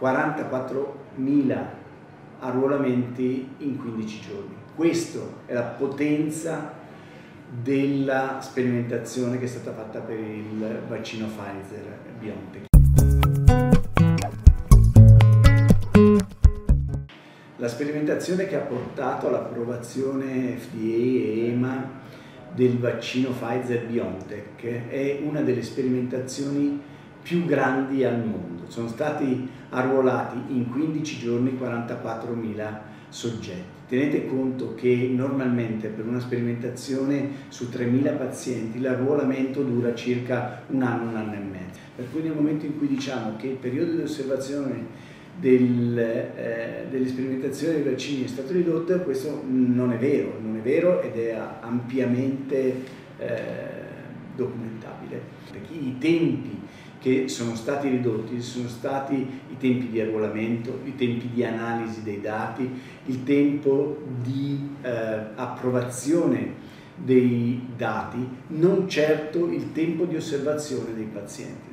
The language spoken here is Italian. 44.000 arruolamenti in 15 giorni. Questa è la potenza della sperimentazione che è stata fatta per il vaccino Pfizer-BioNTech. La sperimentazione che ha portato all'approvazione FDA e EMA del vaccino Pfizer-BioNTech è una delle sperimentazioni più grandi al mondo. Sono stati arruolati in 15 giorni 44.000 soggetti. Tenete conto che normalmente per una sperimentazione su 3.000 pazienti l'arruolamento dura circa un anno e mezzo. Per cui nel momento in cui diciamo che il periodo di osservazione delle sperimentazioni dei vaccini è stato ridotto, questo non è vero ed è ampiamente documentabile. Perché i tempi che sono stati ridotti sono stati i tempi di arruolamento, i tempi di analisi dei dati, il tempo di approvazione dei dati, non certo il tempo di osservazione dei pazienti.